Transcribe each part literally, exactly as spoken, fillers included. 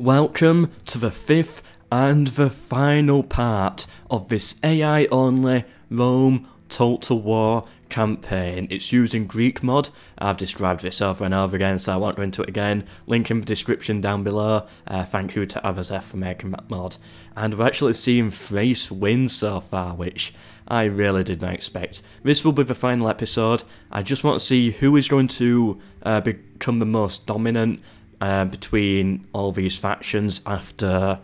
Welcome to the fifth and the final part of this A I-only Rome Total War campaign. It's using Greek mod. I've described this over and over again, so I won't go into it again. Link in the description down below. Uh, thank you to AvaZef for making that mod. And we're actually seeing Thrace win so far, which I really did not expect. This will be the final episode. I just want to see who is going to uh, become the most dominant uh, between all these factions after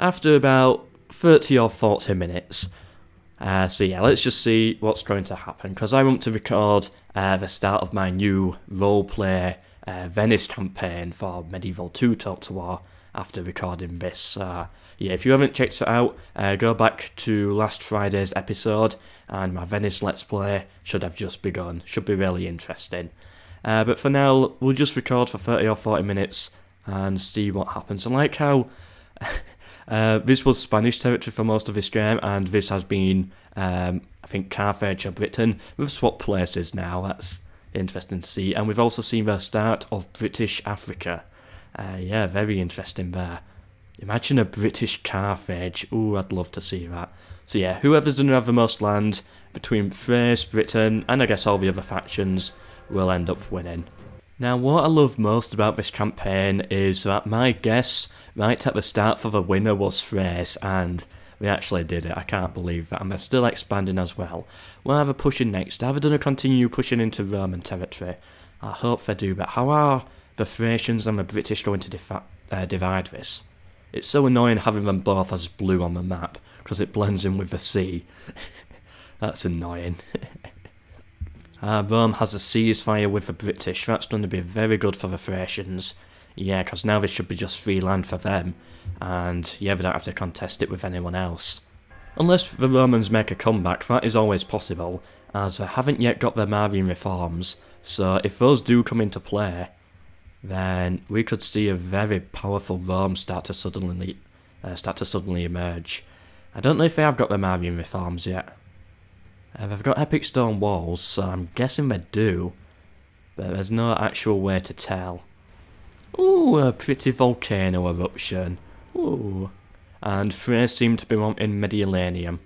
after about thirty or forty minutes. Uh, so yeah, let's just see what's going to happen, because I want to record uh, the start of my new roleplay uh, Venice campaign for Medieval two Total War after recording this. So uh, yeah, if you haven't checked it out, uh, go back to last Friday's episode and my Venice Let's Play should have just begun. Should be really interesting. Uh, but for now, we'll just record for thirty or forty minutes and see what happens. And like how... Uh, this was Spanish territory for most of this game, and this has been, um, I think, Carthage or Britain. We've swapped places now, that's interesting to see. And we've also seen the start of British Africa. Uh, yeah, very interesting there. Imagine a British Carthage. Ooh, I'd love to see that. So yeah, whoever's going to have the most land between Thrace, Britain, and I guess all the other factions will end up winning. Now, what I love most about this campaign is that my guess right at the start for the winner was Thrace, and they actually did it. I can't believe that, and they're still expanding as well. Where are they pushing next? Are they going to continue pushing into Roman territory? I hope they do, but how are the Thracians and the British going to uh, divide this? It's so annoying having them both as blue on the map, because it blends in with the sea. That's annoying. Uh, Rome has a ceasefire with the British. That's going to be very good for the Thracians. Yeah, because now this should be just free land for them. And yeah, they don't have to contest it with anyone else. Unless the Romans make a comeback, that is always possible, as they haven't yet got their Marian reforms. So if those do come into play, then we could see a very powerful Rome start to suddenly, uh, start to suddenly emerge. I don't know if they have got their Marian reforms yet. Uh, they've got epic stone walls, so I'm guessing they do, but there's no actual way to tell. Ooh, a pretty volcano eruption. Ooh. And Thrace seem to be wanting Mediolanum.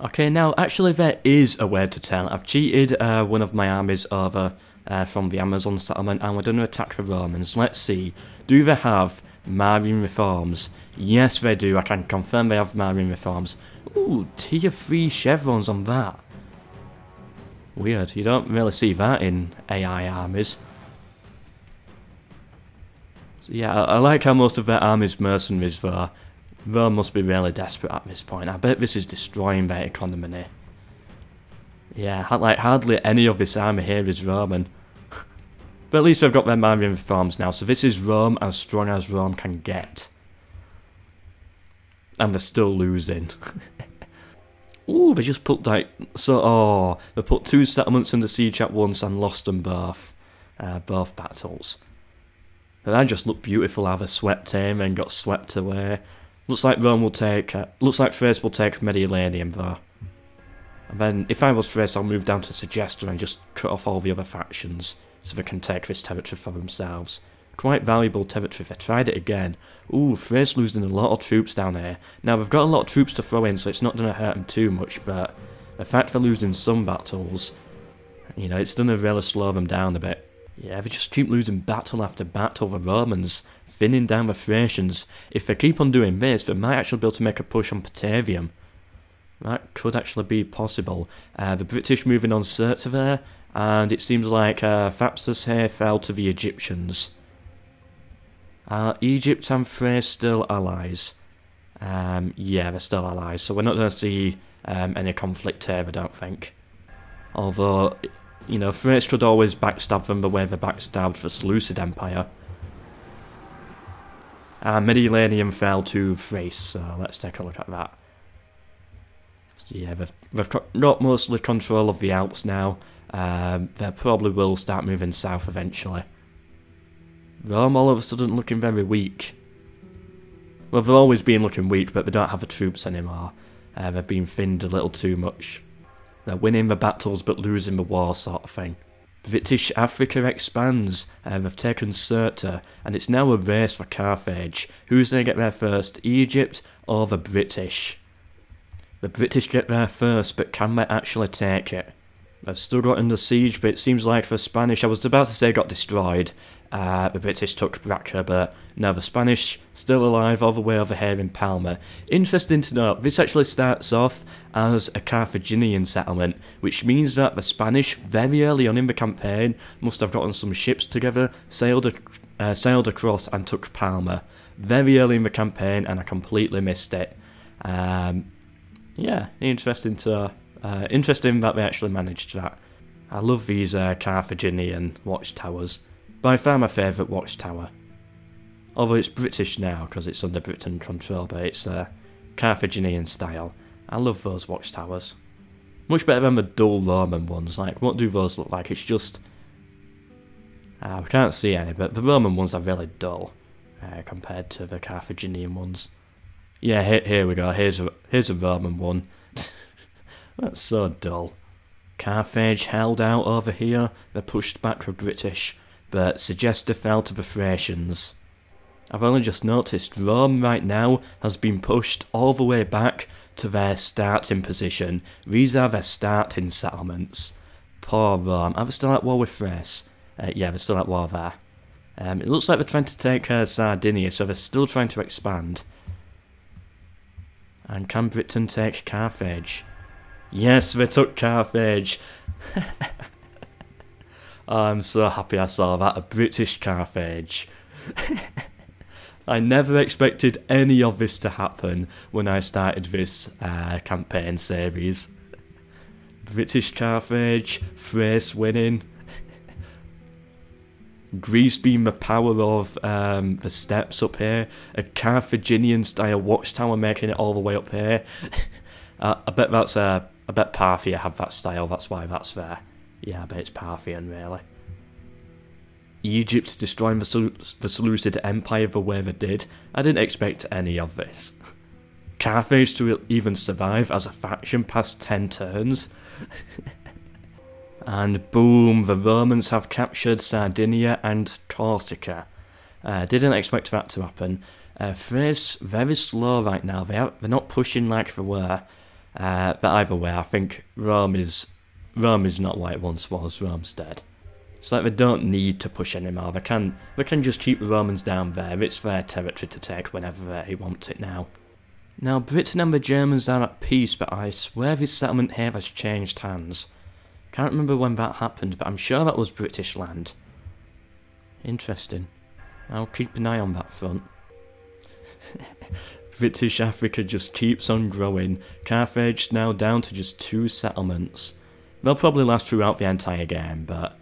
Okay, now actually there is a way to tell. I've cheated uh, one of my armies over uh, from the Amazon settlement, and we're going to attack the Romans. Let's see, do they have Marian reforms? Yes, they do. I can confirm they have Marian reforms. Ooh, tier three chevrons on that. Weird, you don't really see that in A I armies. So yeah, I, I like how most of their army's mercenaries though. Rome must be really desperate at this point. I bet this is destroying their economy. Yeah, like hardly any of this army here is Roman. But at least they've got their Marian reforms now, so this is Rome as strong as Rome can get. And they're still losing. Ooh, they just put like so. Oh, they put two settlements under siege at once and lost them both, uh, both battles. And that just looked beautiful. How they swept him and got swept away. Looks like Rome will take. Uh, looks like Thrace will take Mediolanum though. And then, if I was Thrace, I'll move down to Segester and just cut off all the other factions so they can take this territory for themselves. Quite valuable territory. They tried it again. Ooh, Thrace losing a lot of troops down here. Now, they've got a lot of troops to throw in, so it's not going to hurt them too much, but the fact they're losing some battles, you know, it's going to really slow them down a bit. Yeah, they just keep losing battle after battle. The Romans thinning down the Thracians. If they keep on doing this, they might actually be able to make a push on Patavium. That could actually be possible. Uh, the British moving on Serta there, and it seems like uh, Thapsus here fell to the Egyptians. Are Egypt and Thrace still allies? Um, yeah, they're still allies, so we're not going to see um, any conflict here, I don't think. Although, you know, Thrace could always backstab them the way they backstabbed the Seleucid Empire. Uh, Mediolanum fell to Thrace, so let's take a look at that. So yeah, they've, they've got mostly control of the Alps now. Um, they probably will start moving south eventually. Rome all of a sudden looking very weak. Well, they've always been looking weak, but they don't have the troops anymore. Uh, they've been thinned a little too much. They're winning the battles but losing the war sort of thing. British Africa expands, and they've taken Serta, and it's now a race for Carthage. Who's going to get there first, Egypt or the British? The British get there first, but can they actually take it? They've still got under siege, but it seems like the Spanish, I was about to say got destroyed, uh, the British took Braca, but now the Spanish still alive all the way over here in Palma. Interesting to note, this actually starts off as a Carthaginian settlement, which means that the Spanish, very early on in the campaign, must have gotten some ships together, sailed, ac uh, sailed across and took Palma. Very early in the campaign, and I completely missed it. Um, yeah, interesting to... Uh, interesting that they actually managed that. I love these uh, Carthaginian watchtowers. By far my favourite watchtower. Although it's British now because it's under Britain control, but it's uh, Carthaginian style. I love those watchtowers. Much better than the dull Roman ones. Like, what do those look like? It's just... Uh, we can't see any, but the Roman ones are really dull uh, compared to the Carthaginian ones. Yeah, here, here we go. Here's a, here's a Roman one. That's so dull. Carthage held out over here, they pushed back the British, but Segester fell to the Thracians. I've only just noticed Rome right now has been pushed all the way back to their starting position. These are their starting settlements. Poor Rome. Are they still at war with Thrace? Uh, yeah, they're still at war there. Um, it looks like they're trying to take uh, Sardinia, so they're still trying to expand. And can Britain take Carthage? Yes, they took Carthage. Oh, I'm so happy I saw that, a British Carthage. I never expected any of this to happen when I started this uh, campaign series. British Carthage, Thrace winning. Greece being the power of um, the steps up here. A Carthaginian style watchtower making it all the way up here. uh, I bet that's a... Uh, I bet Parthia have that style, that's why that's there. Yeah, I bet it's Parthian, really. Egypt destroying the, Sel the Seleucid Empire the way they did. I didn't expect any of this. Carthage to even survive as a faction past ten turns. And boom, the Romans have captured Sardinia and Corsica. Uh, didn't expect that to happen. Uh, Thrace, very slow right now, they are, they're not pushing like they were. Uh, but either way, I think Rome is Rome is not what it once was. Rome's dead. It's like they don't need to push anymore. They can they can just keep the Romans down there. It's their territory to take whenever they want it now. Now Britain and the Germans are at peace, but I swear this settlement here has changed hands. Can't remember when that happened, but I'm sure that was British land. Interesting. I'll keep an eye on that front. British Africa just keeps on growing. Carthage now down to just two settlements. They'll probably last throughout the entire game, but...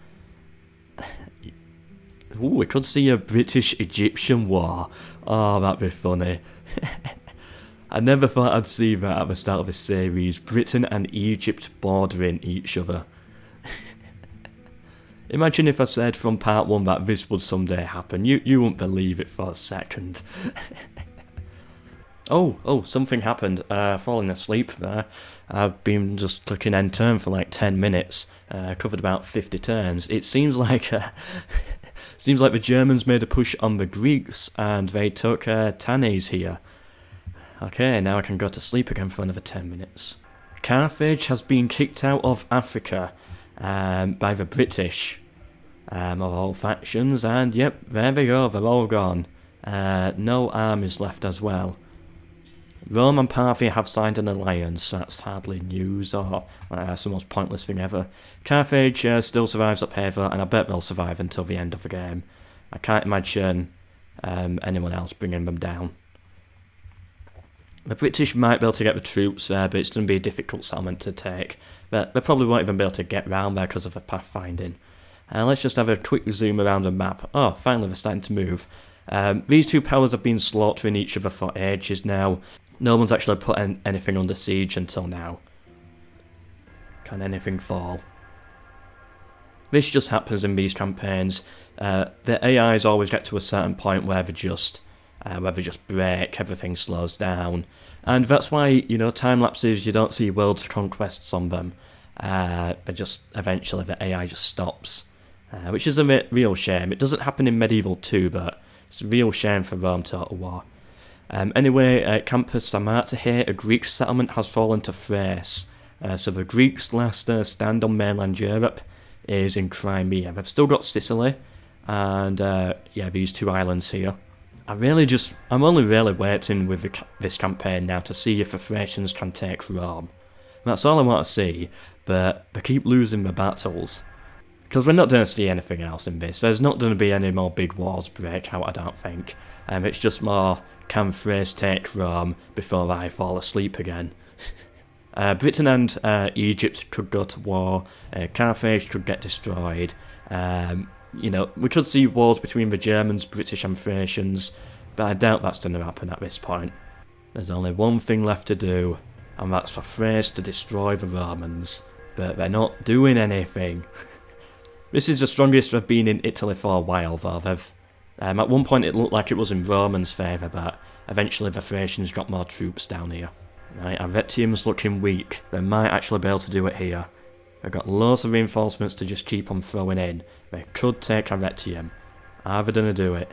Ooh, we could see a British-Egyptian war. Oh, that'd be funny. I never thought I'd see that at the start of the series. Britain and Egypt bordering each other. Imagine if I said from part one that this would someday happen. You, you wouldn't believe it for a second. Oh, oh, something happened. Uh, falling asleep there. I've been just clicking end turn for like ten minutes. Uh, covered about fifty turns. It seems like uh, seems like the Germans made a push on the Greeks and they took uh, Tannes here. Okay, now I can go to sleep again for another ten minutes. Carthage has been kicked out of Africa um, by the British um, of all factions, and yep, there they go, they're all gone. Uh, no armies left as well. Rome and Parthia have signed an alliance, so that's hardly news or uh, some most pointless thing ever. Carthage uh, still survives up here, and I bet they'll survive until the end of the game. I can't imagine um, anyone else bringing them down. The British might be able to get the troops there, but it's going to be a difficult settlement to take. They, they probably won't even be able to get round there because of the pathfinding. Uh, let's just have a quick zoom around the map. Oh, finally they're starting to move. Um, these two powers have been slaughtering each other for ages now. No one's actually put an anything under siege until now. Can anything fall? This just happens in these campaigns. Uh, the A Is always get to a certain point where they just, uh, where they just break, everything slows down. And that's why, you know, time lapses, you don't see world conquests on them. Uh, but just, eventually the A I just stops. uh, which is a real shame. It doesn't happen in Medieval two, but it's a real shame for Rome Total War. Um, anyway, uh, Campus Samarta here, a Greek settlement, has fallen to Thrace. Uh, so the Greeks' last uh, stand on mainland Europe is in Crimea. They've still got Sicily and uh, yeah, these two islands here. I really just, I'm only really waiting with the, this campaign now to see if the Thracians can take Rome. That's all I want to see, but they keep losing the battles. Because we're not going to see anything else in this. There's not going to be any more big wars break out, I don't think. Um, it's just more, can Thrace take Rome before I fall asleep again? uh, Britain and uh, Egypt could go to war, uh, Carthage could get destroyed. Um, you know, we could see wars between the Germans, British and Thracians, but I doubt that's going to happen at this point. There's only one thing left to do, and that's for Thrace to destroy the Romans. But they're not doing anything. This is the strongest they've been in Italy for a while, though. They've, um, at one point it looked like it was in Romans' favour, but eventually the Thracians got more troops down here. Right, Arretium's looking weak. They might actually be able to do it here. They've got loads of reinforcements to just keep on throwing in. They could take Arretium. Are they gonna do it?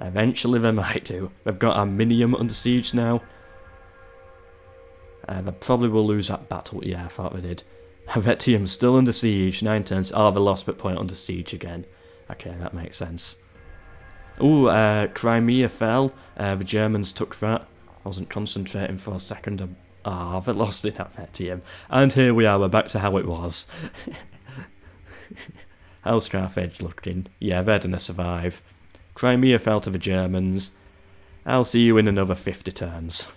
Eventually they might do. They've got Arminium under siege now. Uh, they probably will lose that battle. Yeah, I thought they did. Arretium still under siege, nine turns. Oh, they lost, but point under siege again. Okay, that makes sense. Ooh, uh, Crimea fell. Uh, the Germans took that. I wasn't concentrating for a second. Ah, oh, they lost in Arretium. And here we are, we're back to how it was. How's Carthage looking? Yeah, they're gonna survive. Crimea fell to the Germans. I'll see you in another fifty turns.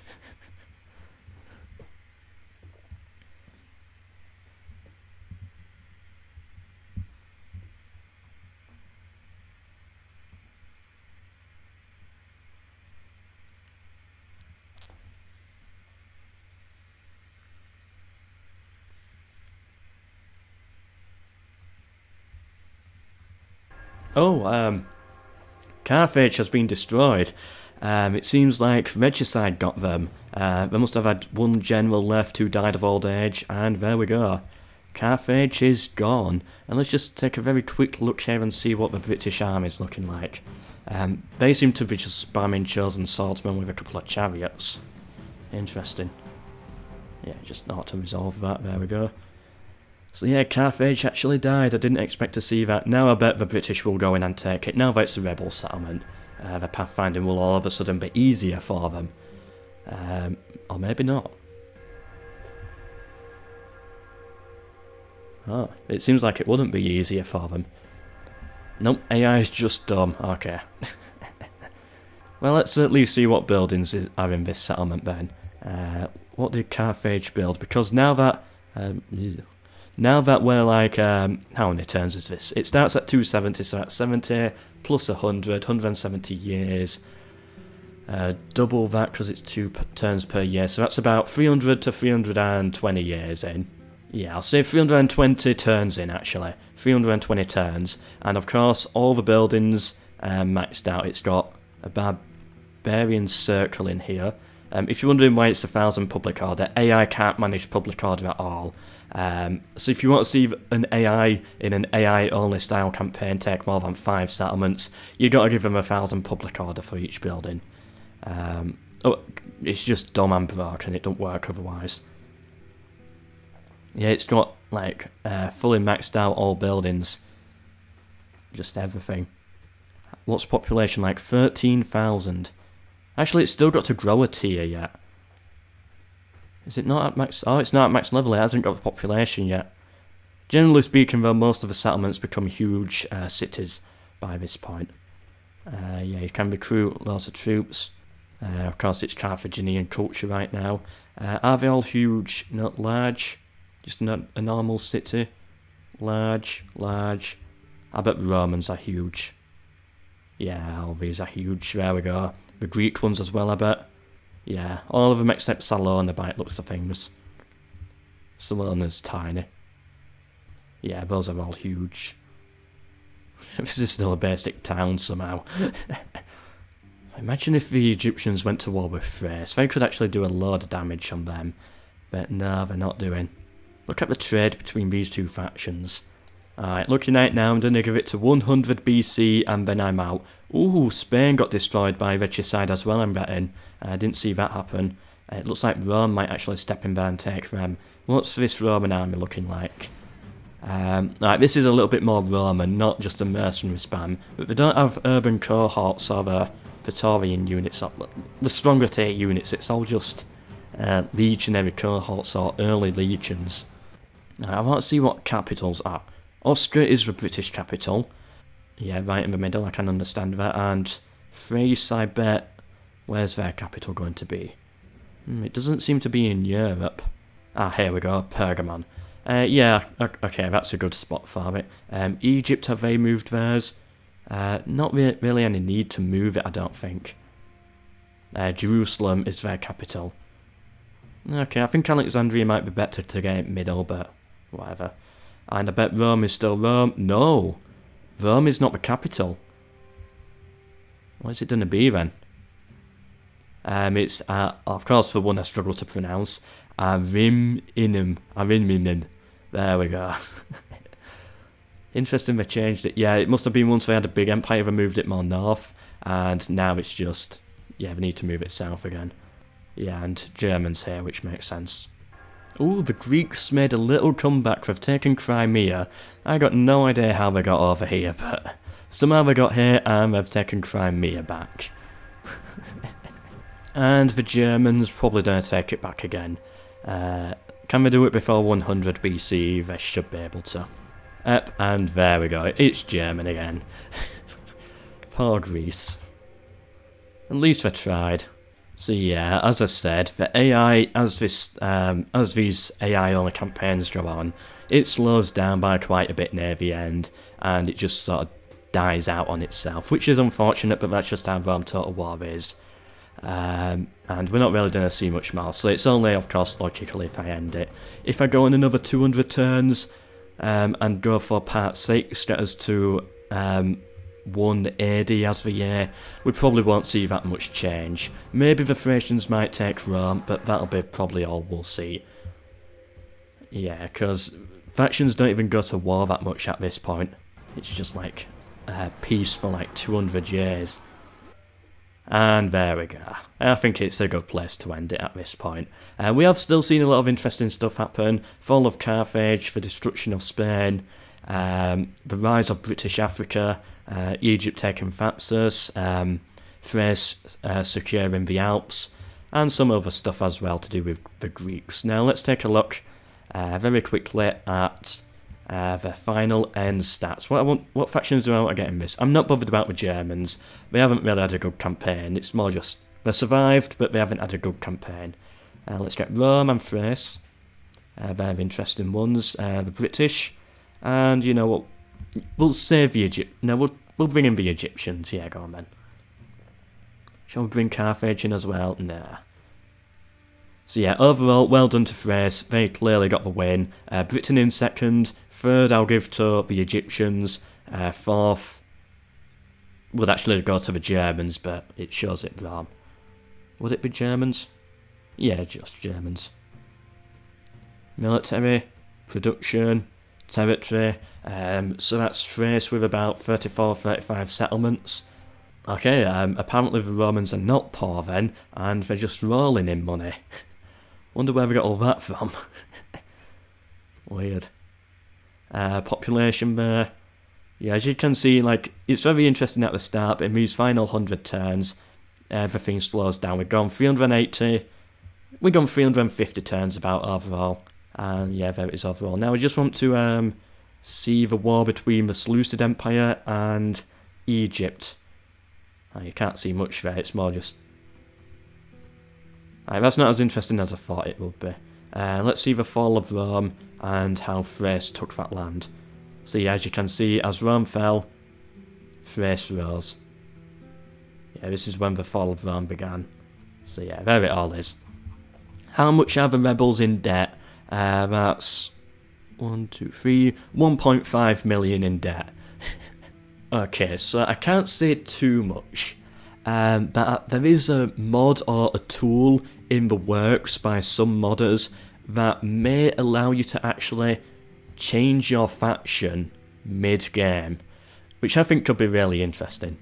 Oh, um, Carthage has been destroyed. Um, it seems like Regicide got them. Uh, they must have had one general left who died of old age, and there we go. Carthage is gone. And let's just take a very quick look here and see what the British army is looking like. Um, they seem to be just spamming chosen swordsmen with a couple of chariots. Interesting. Yeah, just not to resolve that, there we go. So yeah, Carthage actually died. I didn't expect to see that. Now I bet the British will go in and take it. Now that it's a rebel settlement, uh, the pathfinding will all of a sudden be easier for them. Um, or maybe not. Oh, it seems like it wouldn't be easier for them. Nope, A I is just dumb. Okay. Well, let's at least see what buildings are in this settlement then. Uh, what did Carthage build? Because now that... Um, Now that we're like, um, how many turns is this? It starts at two seventy, so that's seventy, plus one hundred, one hundred seventy years. Uh, double that because it's two p turns per year, so that's about three hundred to three hundred twenty years in. Yeah, I'll say three hundred twenty turns in, actually. three hundred twenty turns. And of course, all the buildings uh, maxed out. It's got a barbarian circle in here. Um, if you're wondering why it's a thousand public order, A I can't manage public order at all. Um, so if you want to see an A I in an A I-only style campaign take more than five settlements, you got to give them a thousand public order for each building. Um, oh, it's just dumb and broken, it don't work otherwise. Yeah, it's got, like, uh, fully maxed out all buildings. Just everything. What's population like? thirteen thousand. Actually, it's still got to grow a tier yet. Is it not at max? Oh, it's not at max level, it hasn't got the population yet. Generally speaking, though, most of the settlements become huge uh, cities by this point. Uh, yeah, you can recruit lots of troops. Uh, of course, it's Carthaginian culture right now. Uh, are they all huge? Not large? Just not a normal city? Large, large. I bet the Romans are huge. Yeah, all these are huge. There we go. The Greek ones as well, I bet. Yeah, all of them except Salona by the looks of things. Salona's tiny. Yeah, those are all huge. This is still a basic town somehow. Imagine if the Egyptians went to war with Thrace. They could actually do a load of damage on them. But no, they're not doing. Look at the trade between these two factions. Alright, looking at it now, I'm going to give it to one hundred B C and then I'm out. Ooh, Spain got destroyed by Regicide as well, I'm betting. I didn't see that happen. It looks like Rome might actually step in there and take them. What's this Roman army looking like? Um, right, this is a little bit more Roman, not just a mercenary spam. But they don't have urban cohorts or the Praetorian units, or the stronger tier units. It's all just uh, legionary cohorts or early legions. Now, I want to see what capitals are. Osca is the British capital. Yeah, right in the middle, I can understand that. And Thrace, I bet. Where's their capital going to be? Hmm, it doesn't seem to be in Europe. Ah, here we go, Pergamon. Uh, yeah, okay, that's a good spot for it. Um, Egypt, have they moved theirs? Uh, not re really any need to move it, I don't think. Uh, Jerusalem is their capital. Okay, I think Alexandria might be better to get middle, but whatever. And I bet Rome is still Rome. No! Rome is not the capital. What is it going to be then? Um, it's, uh, of course, the one I struggle to pronounce. Ariminum. Ariminum. There we go. Interesting they changed it. Yeah, it must have been once they had a big empire, they moved it more north. And now it's just, yeah, they need to move it south again. Yeah, and Germans here, which makes sense. Ooh, the Greeks made a little comeback. They've taken Crimea. I got no idea how they got over here, but somehow they got here and they've taken Crimea back. And the Germans probably don't take it back again. Uh, can they do it before one hundred B C? They should be able to. Yep, and there we go. It's German again. Poor Greece. At least they tried. So yeah, as I said, the A I, as this, um, as these A I-only campaigns go on, it slows down by quite a bit near the end, and it just sort of dies out on itself, which is unfortunate, but that's just how Rome Total War is. Um, and we're not really going to see much more, so it's only, of course, logically if I end it. If I go on another two hundred turns, um, and go for part six, get us to, um... one A D as the year, we probably won't see that much change. Maybe the Thracians might take Rome, but that'll be probably all we'll see. Yeah, because factions don't even go to war that much at this point. It's just like uh, peace for like two hundred years. And there we go. I think it's a good place to end it at this point. Uh, we have still seen a lot of interesting stuff happen. Fall of Carthage, the destruction of Spain, um, the rise of British Africa, Uh, Egypt taking Thapsus, um, Thrace uh, securing the Alps, and some other stuff as well to do with the Greeks. Now let's take a look uh, very quickly at uh, the final end stats. What I want, what factions do I want to get in this? I'm not bothered about the Germans. They haven't really had a good campaign. It's more just they survived, but they haven't had a good campaign. Uh, let's get Rome and Thrace. Uh, they're interesting ones. Uh, the British, and you know what? We'll save the Egypt. No, we'll, we'll bring in the Egyptians. Yeah, go on then. Shall we bring Carthage in as well? Nah. So yeah, overall, well done to Thrace. They clearly got the win. Uh, Britain in second. Third, I'll give to the Egyptians. Uh, fourth would actually go to the Germans, but it shows it wrong. Would it be Germans? Yeah, just Germans. Military. Production. Territory, um, so that's Thrace with about thirty-four thirty-five settlements. Okay, um, apparently the Romans are not poor then, and they're just rolling in money. Wonder where we got all that from. Weird. Uh, population there. Yeah, as you can see, like, it's very interesting at the start, but in these final one hundred turns, everything slows down. We've gone three hundred eighty, we've gone three hundred fifty turns about overall. And yeah, there it is overall. Now I just want to um, see the war between the Seleucid Empire and Egypt. Oh, you can't see much there, it's more just... Right, that's not as interesting as I thought it would be. Uh, let's see the fall of Rome and how Thrace took that land. So yeah, as you can see, as Rome fell, Thrace rose. Yeah, this is when the fall of Rome began. So yeah, there it all is. How much are the rebels in debt? Uh, that's one, two, three, one point five million in debt. Okay, so I can't say too much, um, but there is a mod or a tool in the works by some modders that may allow you to actually change your faction mid-game, which I think could be really interesting.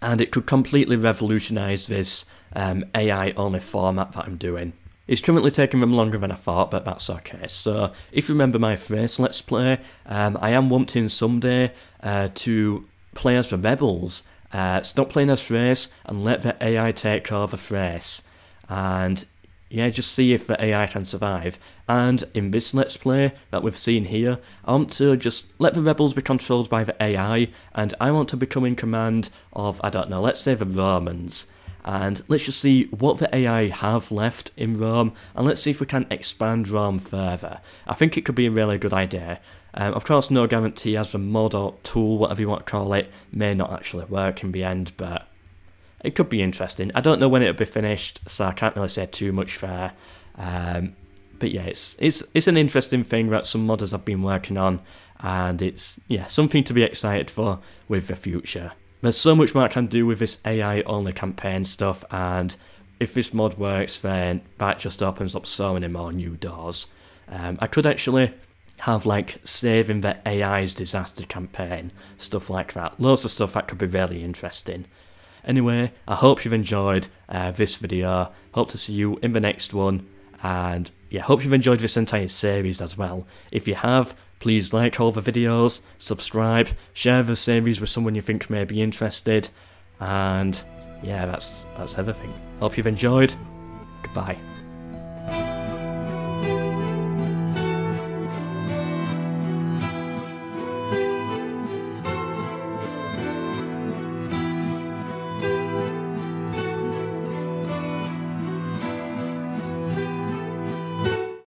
And it could completely revolutionise this um, A I-only format that I'm doing. It's currently taking them longer than I thought, but that's okay. So, if you remember my first Let's Play, um, I am wanting someday uh, to play as the Rebels. Uh, stop playing as Thrace and let the A I take over Thrace. And, yeah, just see if the A I can survive. And in this Let's Play that we've seen here, I want to just let the Rebels be controlled by the A I, and I want to become in command of, I don't know, let's say the Romans. And let's just see what the A I have left in Rome, and let's see if we can expand Rome further. I think it could be a really good idea. Um, of course, no guarantee as the mod or tool, whatever you want to call it, may not actually work in the end, but it could be interesting. I don't know when it'll be finished, so I can't really say too much there. Um, but yeah, it's, it's, it's an interesting thing that some modders have been working on, and it's yeah something to be excited for with the future. There's so much more I can do with this A I-only campaign stuff, and if this mod works, then that just opens up so many more new doors. Um, I could actually have, like, saving the A I's disaster campaign, stuff like that. Loads of stuff that could be really interesting. Anyway, I hope you've enjoyed uh, this video. Hope to see you in the next one, and yeah, hope you've enjoyed this entire series as well. If you have, please like all the videos, subscribe, share the series with someone you think may be interested, and yeah, that's, that's everything. Hope you've enjoyed. Goodbye.